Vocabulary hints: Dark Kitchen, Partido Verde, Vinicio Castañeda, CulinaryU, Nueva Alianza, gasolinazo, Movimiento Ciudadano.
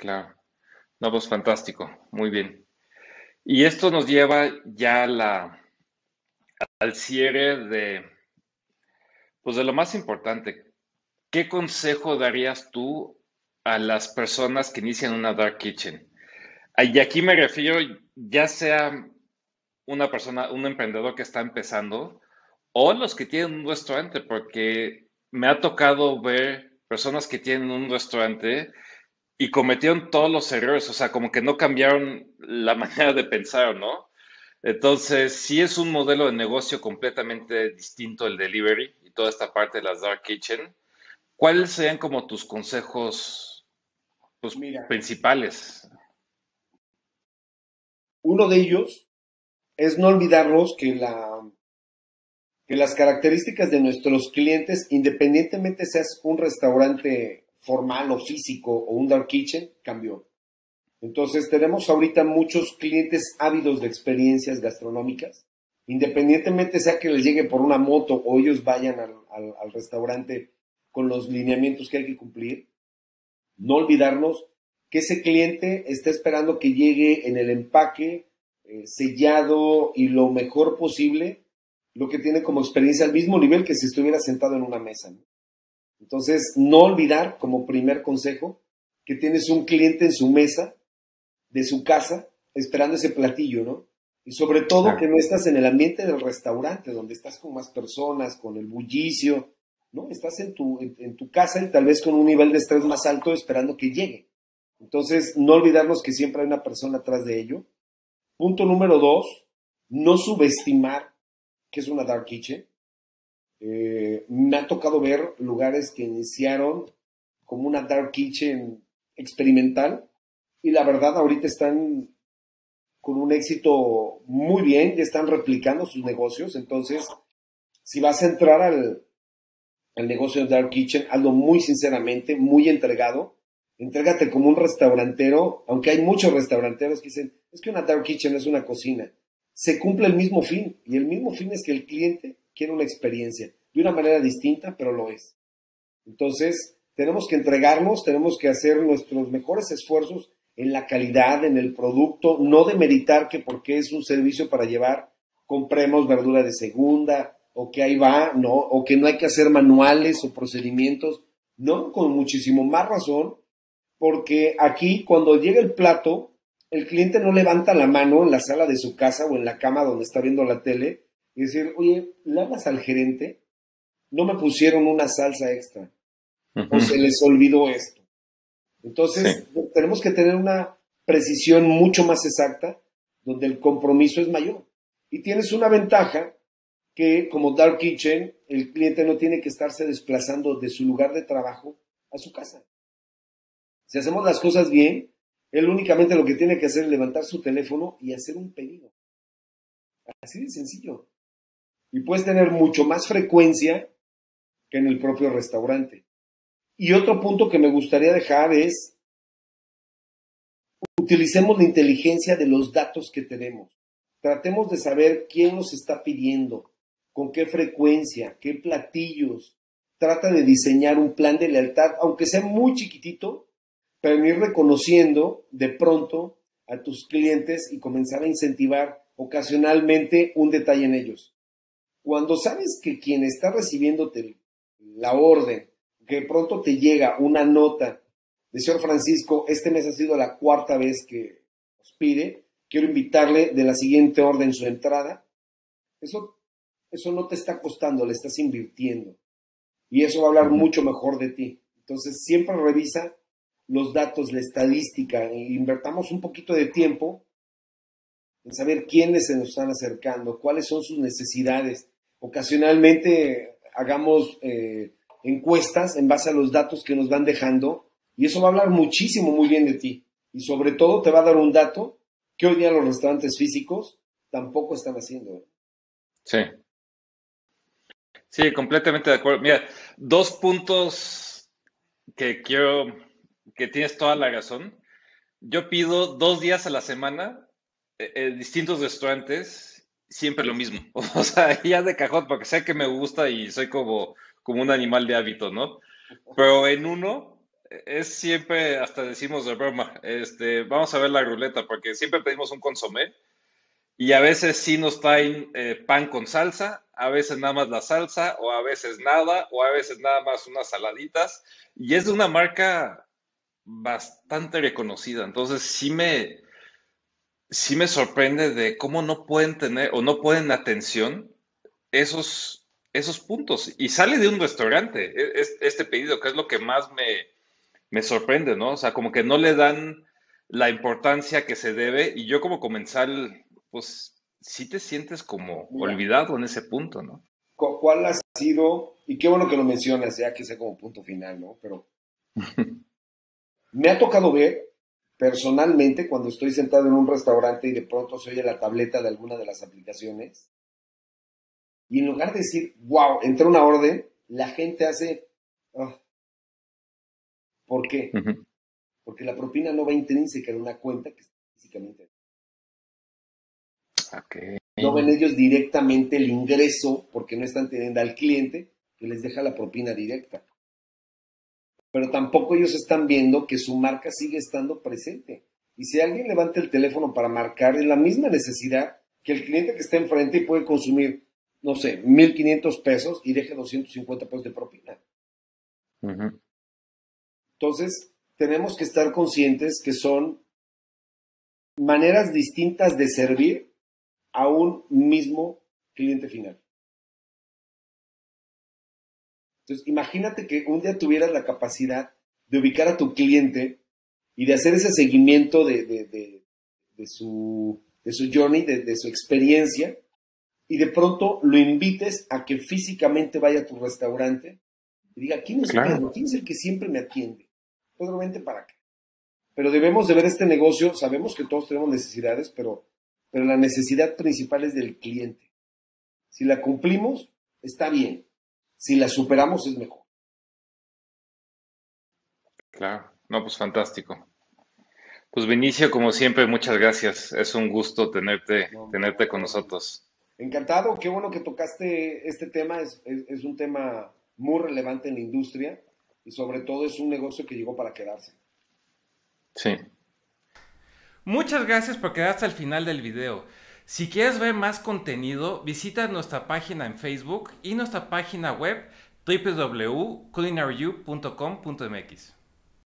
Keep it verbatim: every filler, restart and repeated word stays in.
Claro. No, pues fantástico. Muy bien. Y esto nos lleva ya la, al cierre de, pues de lo más importante. ¿Qué consejo darías tú a las personas que inician una dark kitchen? Y aquí me refiero ya sea una persona, un emprendedor que está empezando o los que tienen un restaurante, porque me ha tocado ver personas que tienen un restaurante y cometieron todos los errores, o sea, como que no cambiaron la manera de pensar, ¿no? Entonces, sí es un modelo de negocio completamente distinto el delivery y toda esta parte de las dark kitchen. ¿Cuáles serían como tus consejos, pues, mira, principales? Uno de ellos es no olvidarnos que, la, que las características de nuestros clientes, independientemente seas un restaurante formal o físico o un dark kitchen, cambió. Entonces tenemos ahorita muchos clientes ávidos de experiencias gastronómicas, independientemente sea que les llegue por una moto o ellos vayan al, al, al restaurante con los lineamientos que hay que cumplir. No olvidarnos que ese cliente está esperando que llegue en el empaque eh, sellado y lo mejor posible, lo que tiene como experiencia al mismo nivel que si estuviera sentado en una mesa, ¿no? Entonces, no olvidar como primer consejo que tienes un cliente en su mesa, de su casa, esperando ese platillo, ¿no? Y sobre todo claro, que no estás en el ambiente del restaurante, donde estás con más personas, con el bullicio, ¿no? Estás en tu, en, en tu casa y tal vez con un nivel de estrés más alto esperando que llegue. Entonces, no olvidarnos que siempre hay una persona atrás de ello. Punto número dos, no subestimar que es una dark kitchen. Eh, me ha tocado ver lugares que iniciaron como una dark kitchen experimental y la verdad ahorita están con un éxito muy bien, ya están replicando sus negocios. Entonces, si vas a entrar al, al negocio de dark kitchen, hazlo muy sinceramente, muy entregado. Entrégate como un restaurantero, aunque hay muchos restauranteros que dicen, es que una dark kitchen es una cocina. Se cumple el mismo fin, y el mismo fin es que el cliente quiere una experiencia, de una manera distinta, pero lo es. Entonces, tenemos que entregarnos, tenemos que hacer nuestros mejores esfuerzos en la calidad, en el producto, no demeritar que porque es un servicio para llevar, compremos verdura de segunda, o que ahí va, no, o que no hay que hacer manuales o procedimientos, no, con muchísimo más razón. Porque aquí, cuando llega el plato, el cliente no levanta la mano en la sala de su casa o en la cama donde está viendo la tele y decir, oye, ¿le hablas al gerente? No me pusieron una salsa extra. Uh-huh. O se les olvidó esto. Entonces, sí, tenemos que tener una precisión mucho más exacta donde el compromiso es mayor. Y tienes una ventaja que, como dark kitchen, el cliente no tiene que estarse desplazando de su lugar de trabajo a su casa. Si hacemos las cosas bien, él únicamente lo que tiene que hacer es levantar su teléfono y hacer un pedido. Así de sencillo. Y puedes tener mucho más frecuencia que en el propio restaurante. Y otro punto que me gustaría dejar es, utilicemos la inteligencia de los datos que tenemos. Tratemos de saber quién nos está pidiendo, con qué frecuencia, qué platillos. Trata de diseñar un plan de lealtad, aunque sea muy chiquitito, pero ir reconociendo de pronto a tus clientes y comenzar a incentivar ocasionalmente un detalle en ellos. Cuando sabes que quien está recibiéndote la orden, que pronto te llega una nota de señor Francisco, este mes ha sido la cuarta vez que os pide, quiero invitarle de la siguiente orden su entrada, eso, eso no te está costando, le estás invirtiendo. Y eso va a hablar mucho mejor de ti. Entonces siempre revisa los datos, la estadística, invertamos un poquito de tiempo en saber quiénes se nos están acercando, cuáles son sus necesidades. Ocasionalmente hagamos eh, encuestas en base a los datos que nos van dejando y eso va a hablar muchísimo muy bien de ti. Y sobre todo te va a dar un dato que hoy día los restaurantes físicos tampoco están haciendo. Sí. Sí, completamente de acuerdo. Mira, dos puntos que quiero... que tienes toda la razón. Yo pido dos días a la semana en distintos restaurantes, siempre lo mismo. O sea, ya de cajón, porque sé que me gusta y soy como, como un animal de hábito, ¿no? Pero en uno Es siempre, hasta decimos de broma, este, vamos a ver la ruleta, porque siempre pedimos un consomé y a veces sí nos traen eh, pan con salsa, a veces nada más la salsa, o a veces nada, o a veces nada más unas saladitas, y es de una marca bastante reconocida, entonces sí me, sí me sorprende de cómo no pueden tener o no pueden atención esos, esos puntos, y sale de un restaurante es, este pedido, que es lo que más me, me sorprende, ¿no? O sea, como que no le dan la importancia que se debe, y yo como comensal, pues sí te sientes como Mira, olvidado en ese punto, ¿no? ¿Cuál ha sido? Y qué bueno que lo mencionas, ya que sea como punto final, ¿no? Pero me ha tocado ver, personalmente, cuando estoy sentado en un restaurante y de pronto se oye la tableta de alguna de las aplicaciones, y en lugar de decir, wow, entró una orden, la gente hace... Oh. ¿Por qué? Uh-huh. Porque la propina no va intrínseca en una cuenta que está físicamente. Okay. No ven ellos directamente el ingreso porque no están teniendo al cliente que les deja la propina directa. Pero tampoco ellos están viendo que su marca sigue estando presente. Y si alguien levanta el teléfono para marcar, es la misma necesidad que el cliente que está enfrente y puede consumir, no sé, mil quinientos pesos y deje doscientos cincuenta pesos de propina. Uh-huh. Entonces, tenemos que estar conscientes que son maneras distintas de servir a un mismo cliente final. Entonces, imagínate que un día tuvieras la capacidad de ubicar a tu cliente y de hacer ese seguimiento de, de, de, de, su, de su journey, de, de su experiencia, y de pronto lo invites a que físicamente vaya a tu restaurante y diga, ¿quién es, claro. el, ¿quién es el que siempre me atiende? Pues vente para acá. Pero debemos de ver este negocio, sabemos que todos tenemos necesidades, pero, pero la necesidad principal es del cliente. Si la cumplimos, está bien. Si la superamos es mejor. Claro, no, pues fantástico. Pues Vinicio, como siempre, muchas gracias. Es un gusto tenerte, no, tenerte con nosotros. Encantado, qué bueno que tocaste este tema. Es, es, es un tema muy relevante en la industria y sobre todo es un negocio que llegó para quedarse. Sí. Muchas gracias por quedar hasta el final del video. Si quieres ver más contenido, visita nuestra página en Facebook y nuestra página web doble u doble u doble u punto culinaryu punto com punto m x.